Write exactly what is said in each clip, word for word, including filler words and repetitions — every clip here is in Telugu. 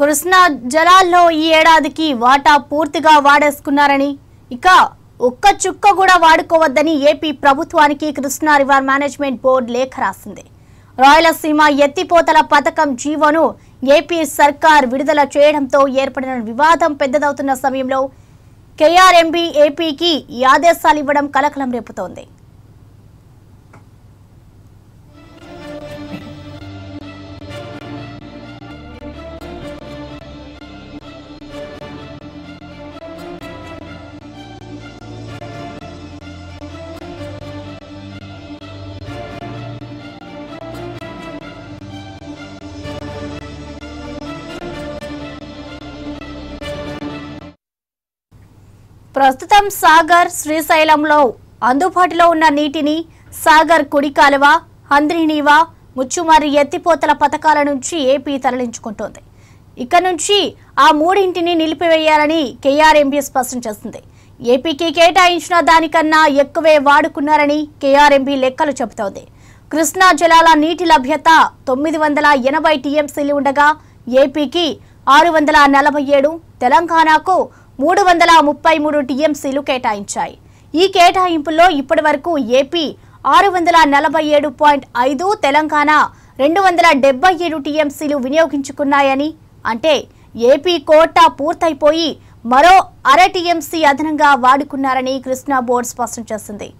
కృష్ణా జలాల్లో ఈ ఏడాదికి వాటా పూర్తిగా వాడేసుకున్నారని ఇక ఒక్క చుక్క కూడా వాడుకోవద్దని ఏపీ ప్రభుత్వానికి కృష్ణా రివర్ మేనేజ్మెంట్ బోర్డు లేఖ రాసింది. రాయలసీమ ఎత్తిపోతల పథకం జీవోను ఏపీ సర్కార్ విడుదల చేయడంతో ఏర్పడిన వివాదం పెద్దదవుతున్న సమయంలో కేఆర్ఎంబీ ఏపీకి ఈ ఆదేశాలు ఇవ్వడం కలకలం రేపుతోంది. ప్రస్తుతం సాగర్ శ్రీశైలంలో అందుబాటులో ఉన్న నీటిని సాగర్ కుడి కాలువ హంద్రీనీవా ముచ్చుమర్రి ఎత్తిపోతల పథకాల నుంచి ఏపీ తరలించుకుంటోంది. ఇక నుంచి ఆ మూడింటిని నిలిపివేయాలని కేఆర్ఎంబీ స్పష్టం చేసింది. ఏపీకి కేటాయించిన దానికన్నా ఎక్కువే వాడుకున్నారని కేఆర్ఎంబీ లెక్కలు చెబుతోంది. కృష్ణా జలాల నీటి లభ్యత తొమ్మిది వందల ఎనభై టీఎంసీలు ఉండగా ఏపీకి ఆరు వందల నలభై ఏడు తెలంగాణకు మూడు వందల ముప్పై మూడు టీఎంసీలు కేటాయించాయి. ఈ కేటాయింపుల్లో ఇప్పటి వరకు ఏపీ ఆరు వందల నలభై ఏడు పాయింట్ ఐదు తెలంగాణ రెండు వందల డెబ్బై ఏడు టీఎంసీలు వినియోగించుకున్నాయని, అంటే ఏపీ కోటా పూర్తయిపోయి మరో అర టీఎంసీ అదనంగా వాడుకున్నారని కృష్ణా బోర్డు స్పష్టం చేసింది.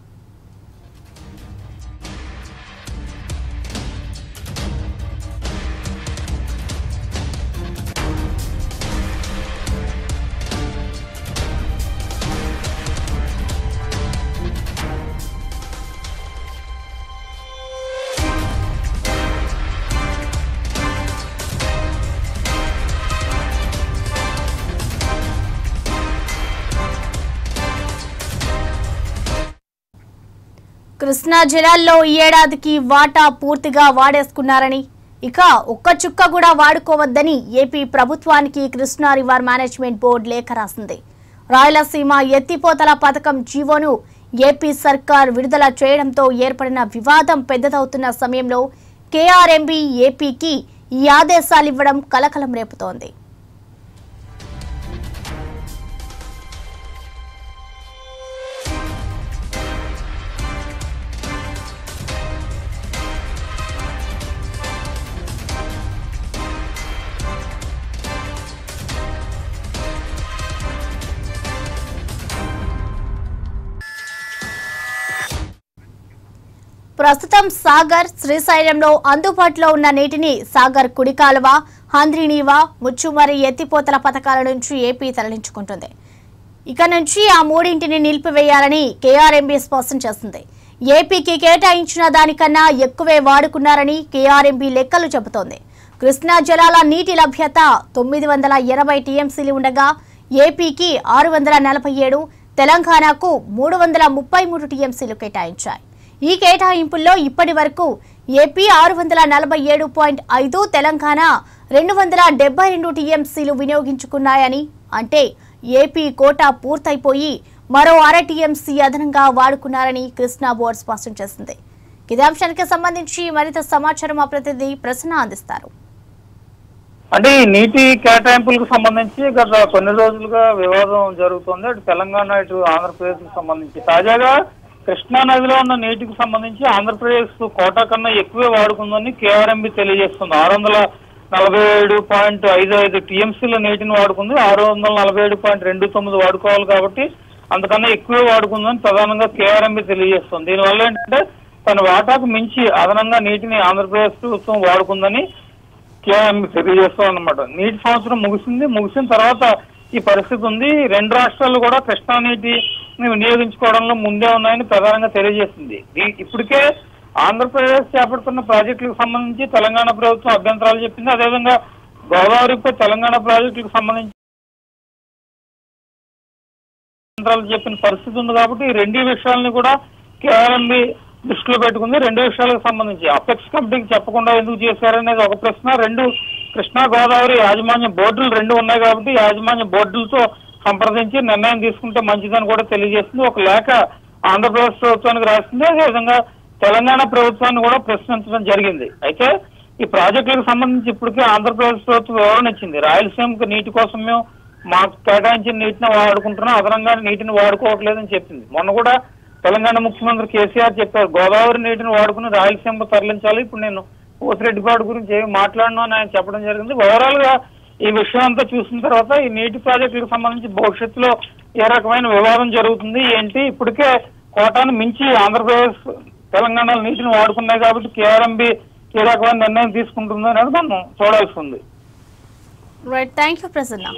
కృష్ణా జిల్లాలో ఈ ఏడాదికి వాటా పూర్తిగా వాడేసుకున్నారని ఇక ఒక్క చుక్క కూడా వాడుకోవద్దని ఏపీ ప్రభుత్వానికి కృష్ణా రివర్ మేనేజ్మెంట్ బోర్డు లేఖ రాసింది. రాయలసీమ ఎత్తిపోతల పథకం జీవోను ఏపీ సర్కార్ విడుదల చేయడంతో ఏర్పడిన వివాదం పెద్దదవుతున్న సమయంలో కేఆర్ఎంబీ ఏపీకి ఈ ఆదేశాలు ఇవ్వడం కలకలం రేపుతోంది. ప్రస్తుతం సాగర్ శ్రీశైలంలో అందుబాటులో ఉన్న నీటిని సాగర్ కుడి కాలువ హంద్రీనీవా ముచ్చుమర్రి ఎత్తిపోతల పథకాల నుంచి ఏపీ తరలించుకుంటుంది. ఇక నుంచి ఆ మూడింటిని నిలిపివేయాలని కేఆర్ఎంబీ స్పష్టం చేసింది. ఏపీకి కేటాయించిన దానికన్నా ఎక్కువే వాడుకున్నారని కేఆర్ఎంబీ లెక్కలు చెబుతోంది. కృష్ణా జలాల నీటి లభ్యత తొమ్మిది వందల ఎనభై టీఎంసీలు ఉండగా ఏపీకి ఆరు వందల నలభై ఏడు తెలంగాణకు మూడు వందల ముప్పై మూడు టీఎంసీలు కేటాయించాయి. ఈ కేటాయింపుల్లో ఇప్పటి వరకు ఏపీ ఆరు వందల నలభై ఏడు పాయింట్ ఐదు తెలంగాణ రెండు వందల డెబ్బై రెండు టీఎంసీలు వినియోగించుకున్నాయని, అంటే ఏపీ కోటా పూర్తయిపోయి మరో అర టీఎంసీ అదనంగా వాడుకున్నారని కృష్ణా బోర్డు స్పష్టం చేసింది. ఇదే అంశానికి సంబంధించి మరింత సమాచారం మా ప్రతినిధి ప్రసన్న అందిస్తారు. అంటే ఈ నీటి కేటాయింపులకు సంబంధించి గత కొన్ని రోజులుగా వివాదం జరుగుతుంది. అటు తెలంగాణ ఇటు ఆంధ్రప్రదేశ్ కు సంబంధించి తాజాగా కృష్ణా నదిలో ఉన్న నీటికి సంబంధించి ఆంధ్రప్రదేశ్ కోటా కన్నా ఎక్కువే వాడుకుందని కేఆర్ఎంబీ తెలియజేస్తుంది. ఆరు వందల నలభై ఏడు పాయింట్ ఐదు ఐదు టీఎంసీల నీటిని వాడుకుంది. ఆరు వందల నలభై ఏడు పాయింట్ రెండు తొమ్మిది వాడుకోవాలి కాబట్టి అంతకన్నా ఎక్కువే వాడుకుందని ప్రధానంగా కేఆర్ఎంబీ తెలియజేస్తుంది. దీనివల్ల ఏంటంటే తన వాటాకు మించి అదనంగా నీటిని ఆంధ్రప్రదేశ్ ప్రభుత్వం వాడుకుందని కేఆర్ఎంబీ తెలియజేస్తుంది అనమాట. నీటి సంవత్సరం ముగిసింది. ముగిసిన తర్వాత ఈ పరిస్థితి ఉంది. రెండు రాష్ట్రాలు కూడా కృష్ణా నీటి వినియోగించుకోవడంలో ముందే ఉన్నాయని ప్రధానంగా తెలియజేసింది. ఇప్పటికే ఆంధ్రప్రదేశ్ చేపడుతున్న ప్రాజెక్టులకు సంబంధించి తెలంగాణ ప్రభుత్వం అభ్యంతరాలు చెప్పింది. అదేవిధంగా గోదావరిపై తెలంగాణ ప్రాజెక్టులకు సంబంధించి అభ్యంతరాలు చెప్పిన పరిస్థితి ఉంది. కాబట్టి ఈ రెండు విషయాలను కూడా కేఆర్ఎంబీ దృష్టిలో పెట్టుకుంది. రెండు విషయాలకు సంబంధించి అపెక్స్ కమిటీకి చెప్పకుండా ఎందుకు చేశారనేది ఒక ప్రశ్న. రెండు కృష్ణా గోదావరి యాజమాన్య బోర్డులు రెండు ఉన్నాయి కాబట్టి యాజమాన్య బోర్డులతో సంప్రదించి నిర్ణయం తీసుకుంటే మంచిదని కూడా తెలియజేసింది. ఒక లేఖ ఆంధ్రప్రదేశ్ ప్రభుత్వానికి రాసింది. అదేవిధంగా తెలంగాణ ప్రభుత్వాన్ని కూడా ప్రశ్నించడం జరిగింది. అయితే ఈ ప్రాజెక్టులకు సంబంధించి ఇప్పటికే ఆంధ్రప్రదేశ్ ప్రభుత్వం వివరణ ఇచ్చింది. రాయలసీమకు నీటి కోసం మేము మాకు కేటాయించిన నీటిని వాడుకుంటున్నాం, అదనంగా నీటిని వాడుకోవట్లేదని చెప్పింది. మొన్న కూడా తెలంగాణ ముఖ్యమంత్రి కేసీఆర్ చెప్పారు గోదావరి నీటిని వాడుకుని రాయలసీమకు తరలించాలి. ఇప్పుడు నేను కోసిరెడ్డిపాడు గురించి ఏమి మాట్లాడను అని ఆయన చెప్పడం జరిగింది. ఓవరాల్ గా ఈ విషయం అంతా చూసిన తర్వాత ఈ నీటి ప్రాజెక్టులకు సంబంధించి భవిష్యత్తులో ఏ రకమైన వివాదం జరుగుతుంది ఏంటి, ఇప్పటికే కోటాను మించి ఆంధ్రప్రదేశ్ తెలంగాణలో నీటిని వాడుకున్నాయి కాబట్టి కేఆర్ఎంబి ఏ రకమైన నిర్ణయం తీసుకుంటుందో అనేది మనం చూడాల్సి ఉంది. Right, thank you Prasanna.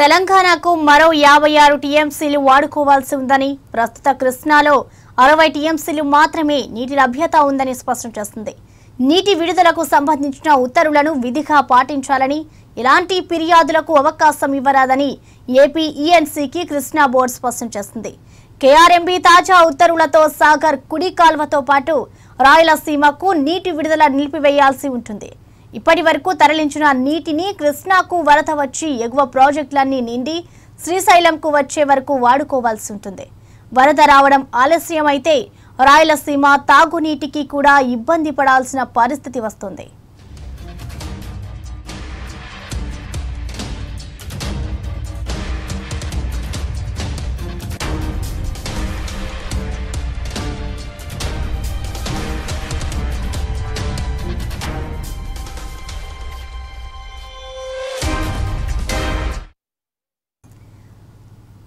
తెలంగాణకు మరో యాభై ఆరు టీఎంసీలు వాడుకోవాల్సి ఉందని, ప్రస్తుత కృష్ణాలో అరవై టీఎంసీలు మాత్రమే నీటి లభ్యత ఉందని స్పష్టం చేసింది. నీటి విడుదలకు సంబంధించిన ఉత్తర్వులను విధిగా పాటించాలని, ఎలాంటి ఫిర్యాదులకు అవకాశం ఇవ్వరాదని ఏపీ ఈఎన్సీకి కృష్ణా బోర్డు స్పష్టం చేసింది. కేఆర్ఎంబీ తాజా ఉత్తర్వులతో సాగర్ కుడి కాల్వతో పాటు రాయలసీమకు నీటి విడుదల నిలిపివేయాల్సి ఉంటుంది. ఇప్పటి వరకు తరలించిన నీటిని కృష్ణాకు వరద వచ్చి ఎగువ ప్రాజెక్టులన్నీ నిండి శ్రీశైలంకు వచ్చే వరకు వాడుకోవాల్సి ఉంటుంది. వరద రావడం ఆలస్యమైతే రాయలసీమ తాగునీటికి కూడా ఇబ్బంది పడాల్సిన పరిస్థితి వస్తుంది.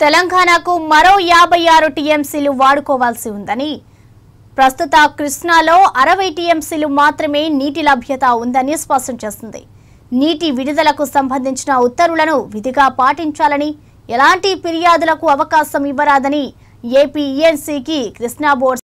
తెలంగాణకు మరో యాభై ఆరు టీఎంసీలు వాడుకోవాల్సి ఉందని, ప్రస్తుత కృష్ణాలో అరవై టీఎంసీలు మాత్రమే నీటి లభ్యత ఉందని స్పష్టం చేసింది. నీటి విడుదలకు సంబంధించిన ఉత్తర్వులను విధిగా పాటించాలని, ఎలాంటి ఫిర్యాదులకు అవకాశం ఇవ్వరాదని ఏపీ ఈఎన్సీకి కృష్ణా బోర్డు